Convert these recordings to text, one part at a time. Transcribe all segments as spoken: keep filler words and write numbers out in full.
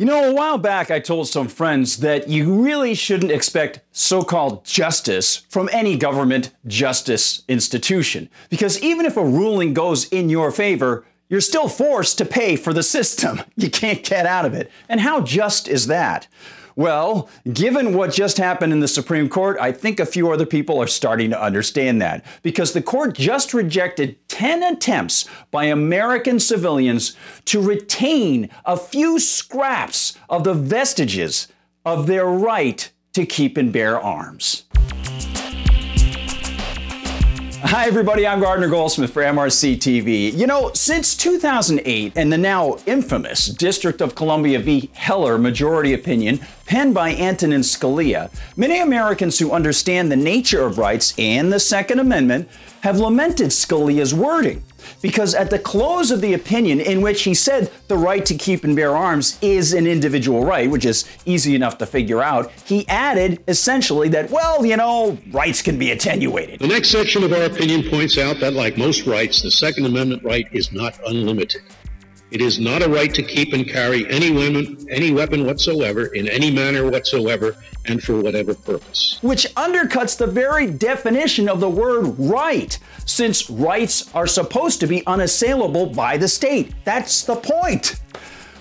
You know, a while back I told some friends that you really shouldn't expect so-called justice from any government justice institution, because even if a ruling goes in your favor, you're still forced to pay for the system. You can't get out of it. And how just is that? Well, given what just happened in the Supreme Court, I think a few other people are starting to understand that, because the court just rejected ten attempts by American civilians to retain a few scraps of the vestiges of their right to keep and bear arms. Hi everybody, I'm Gardner Goldsmith for M R C T V. You know, since two thousand eight and the now infamous District of Columbia v. Heller majority opinion penned by Antonin Scalia, many Americans who understand the nature of rights and the Second Amendment have lamented Scalia's wording, because at the close of the opinion, in which he said the right to keep and bear arms is an individual right, which is easy enough to figure out, he added essentially that, well, you know, rights can be attenuated. The next section of our opinion points out that, like most rights, the Second Amendment right is not unlimited. It is not a right to keep and carry any weapon, any weapon whatsoever, in any manner whatsoever, and for whatever purpose. Which undercuts the very definition of the word right, since rights are supposed to be unassailable by the state. That's the point.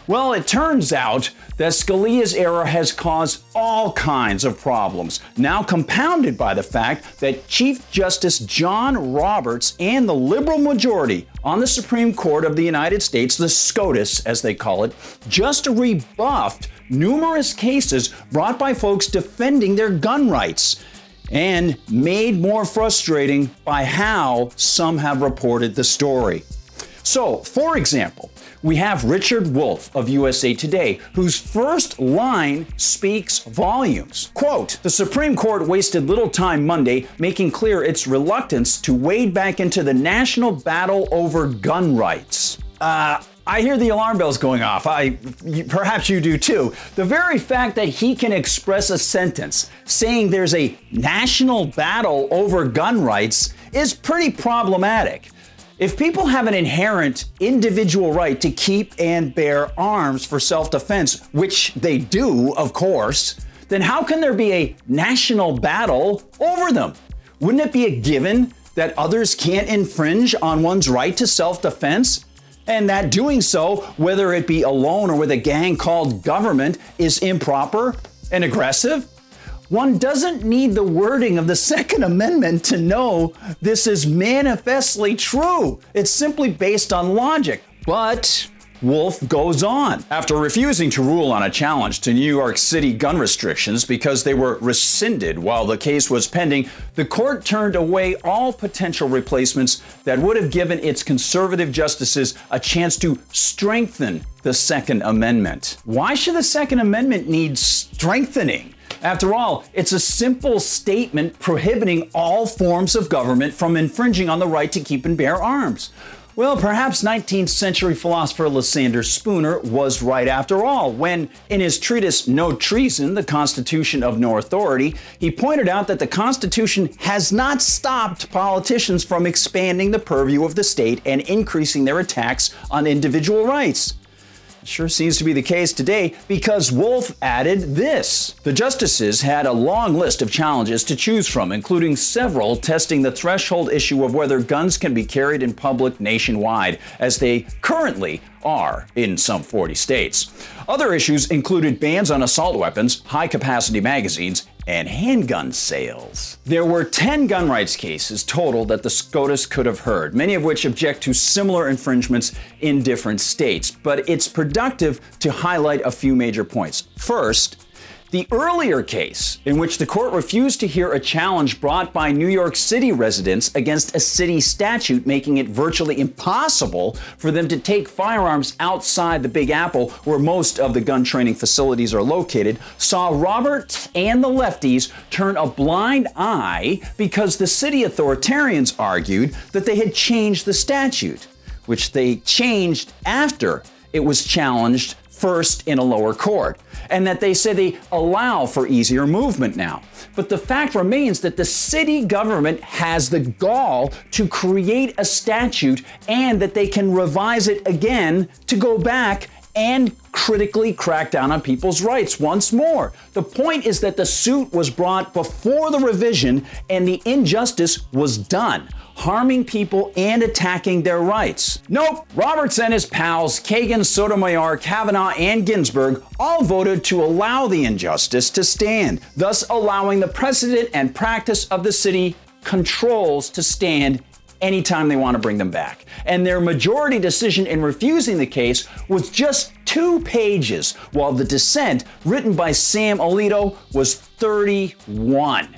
Well, it turns out that Scalia's error has caused all kinds of problems, now compounded by the fact that Chief Justice John Roberts and the liberal majority on the Supreme Court of the United States, the SCOTUS as they call it, just rebuffed numerous cases brought by folks defending their gun rights, and made more frustrating by how some have reported the story. So, for example, we have Richard Wolff of U S A Today, whose first line speaks volumes. Quote, "The Supreme Court wasted little time Monday making clear its reluctance to wade back into the national battle over gun rights." Uh, I hear the alarm bells going off. I, perhaps you do too. The very fact that he can express a sentence saying there's a national battle over gun rights is pretty problematic. If people have an inherent individual right to keep and bear arms for self-defense, which they do, of course, then how can there be a national battle over them? Wouldn't it be a given that others can't infringe on one's right to self-defense? And that doing so, whether it be alone or with a gang called government, is improper and aggressive? One doesn't need the wording of the Second Amendment to know this is manifestly true. It's simply based on logic. But Wolff goes on. After refusing to rule on a challenge to New York City gun restrictions because they were rescinded while the case was pending, the court turned away all potential replacements that would have given its conservative justices a chance to strengthen the Second Amendment. Why should the Second Amendment need strengthening? After all, it's a simple statement prohibiting all forms of government from infringing on the right to keep and bear arms. Well, perhaps nineteenth century philosopher Lysander Spooner was right after all, when in his treatise No Treason, The Constitution of No Authority, he pointed out that the Constitution has not stopped politicians from expanding the purview of the state and increasing their attacks on individual rights. Sure seems to be the case today, because Wolff added this. The justices had a long list of challenges to choose from, including several testing the threshold issue of whether guns can be carried in public nationwide, as they currently are in some forty states. Other issues included bans on assault weapons, high-capacity magazines, and handgun sales. There were ten gun rights cases total that the SCOTUS could have heard, many of which object to similar infringements in different states, but it's productive to highlight a few major points. First, the earlier case in which the court refused to hear a challenge brought by New York City residents against a city statute making it virtually impossible for them to take firearms outside the Big Apple, where most of the gun training facilities are located, saw Roberts and the lefties turn a blind eye because the city authoritarians argued that they had changed the statute, which they changed after it was challenged first in a lower court, and that they say they allow for easier movement now. But the fact remains that the city government has the gall to create a statute, and that they can revise it again to go back and critically crack down on people's rights once more. The point is that the suit was brought before the revision and the injustice was done, harming people and attacking their rights. Nope, Roberts and his pals, Kagan, Sotomayor, Kavanaugh, and Ginsburg, all voted to allow the injustice to stand, thus allowing the precedent and practice of the city controls to stand anytime they want to bring them back. And their majority decision in refusing the case was just two pages, while the dissent, written by Sam Alito, was thirty-one.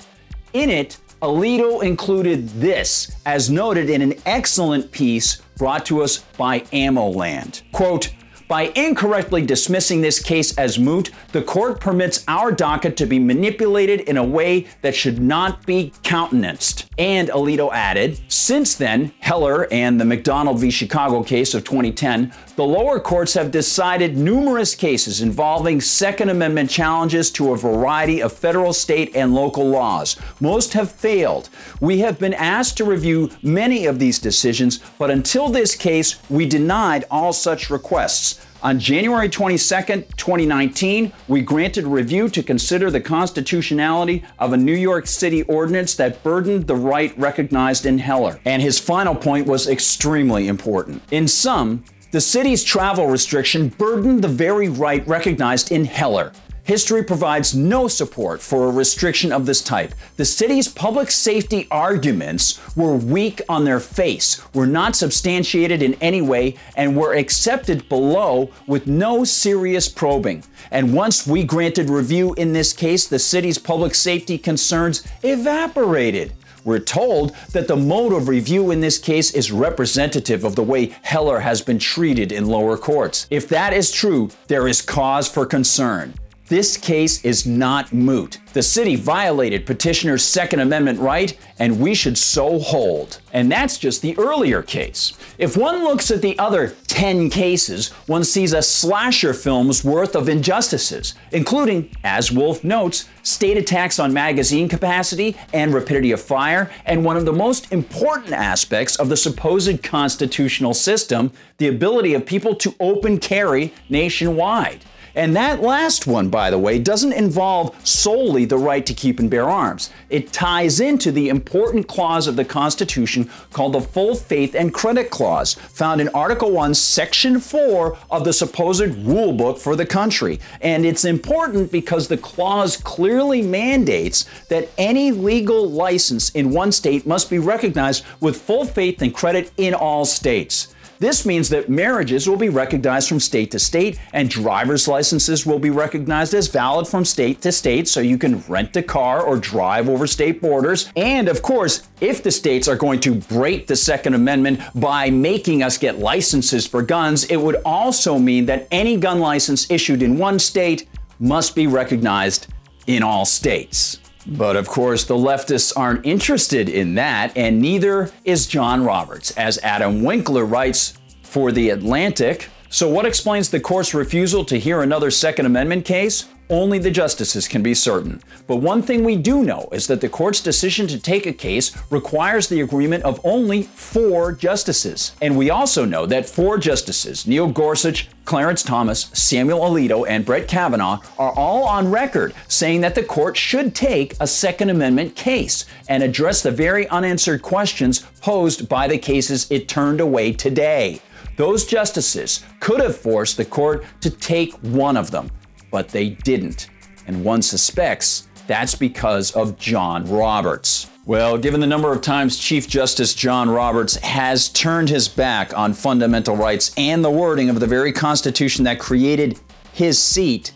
In it, Alito included this, as noted in an excellent piece brought to us by Ammo Land. Quote, "By incorrectly dismissing this case as moot, the court permits our docket to be manipulated in a way that should not be countenanced." And Alito added, "Since then, Heller and the McDonald v. Chicago case of twenty ten, the lower courts have decided numerous cases involving Second Amendment challenges to a variety of federal, state, and local laws. Most have failed. We have been asked to review many of these decisions, but until this case, we denied all such requests. On January twenty-second, twenty nineteen, we granted review to consider the constitutionality of a New York City ordinance that burdened the right recognized in Heller." And his final point was extremely important. In sum, the city's travel restriction burdened the very right recognized in Heller. History provides no support for a restriction of this type. The city's public safety arguments were weak on their face, were not substantiated in any way, and were accepted below with no serious probing. And once we granted review in this case, the city's public safety concerns evaporated. We're told that the mode of review in this case is representative of the way Heller has been treated in lower courts. If that is true, there is cause for concern. This case is not moot. The city violated petitioner's Second Amendment right, and we should so hold. And that's just the earlier case. If one looks at the other ten cases, one sees a slasher film's worth of injustices, including, as Wolff notes, state attacks on magazine capacity and rapidity of fire, and one of the most important aspects of the supposed constitutional system, the ability of people to open carry nationwide. And that last one, by the way, doesn't involve solely the right to keep and bear arms. It ties into the important clause of the Constitution called the Full Faith and Credit Clause, found in Article one, Section four of the supposed rulebook for the country. And it's important because the clause clearly mandates that any legal license in one state must be recognized with full faith and credit in all states. This means that marriages will be recognized from state to state, and driver's licenses will be recognized as valid from state to state, so you can rent a car or drive over state borders. And of course, if the states are going to break the Second Amendment by making us get licenses for guns, it would also mean that any gun license issued in one state must be recognized in all states. But of course, the leftists aren't interested in that, and neither is John Roberts. As Adam Winkler writes for The Atlantic, "So what explains the court's refusal to hear another Second Amendment case? Only the justices can be certain. But one thing we do know is that the court's decision to take a case requires the agreement of only four justices. And we also know that four justices, Neil Gorsuch, Clarence Thomas, Samuel Alito, and Brett Kavanaugh, are all on record saying that the court should take a Second Amendment case and address the very unanswered questions posed by the cases it turned away today. Those justices could have forced the court to take one of them, but they didn't. And one suspects that's because of John Roberts." Well, given the number of times Chief Justice John Roberts has turned his back on fundamental rights and the wording of the very Constitution that created his seat,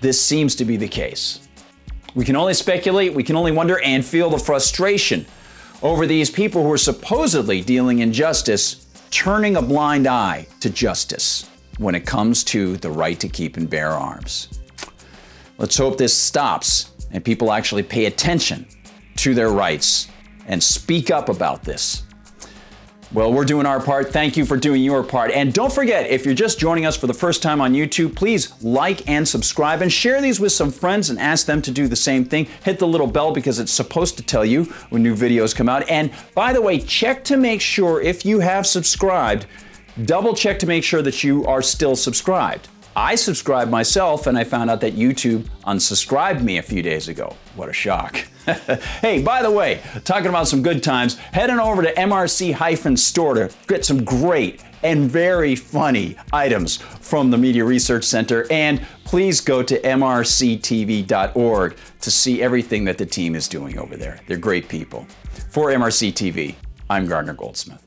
this seems to be the case. We can only speculate, we can only wonder, and feel the frustration over these people who are supposedly dealing injustice, turning a blind eye to justice when it comes to the right to keep and bear arms. Let's hope this stops and people actually pay attention to their rights and speak up about this. Well, we're doing our part. Thank you for doing your part. And don't forget, if you're just joining us for the first time on YouTube, please like and subscribe and share these with some friends and ask them to do the same thing. Hit the little bell because it's supposed to tell you when new videos come out. And by the way, check to make sure if you have subscribed double check to make sure that you are still subscribed. I subscribed myself, and I found out that YouTube unsubscribed me a few days ago. What a shock. Hey, by the way, talking about some good times, head on over to M R C store to get some great and very funny items from the Media Research Center. And please go to M R C T V dot org to see everything that the team is doing over there. They're great people. For M R C T V, I'm Gardner Goldsmith.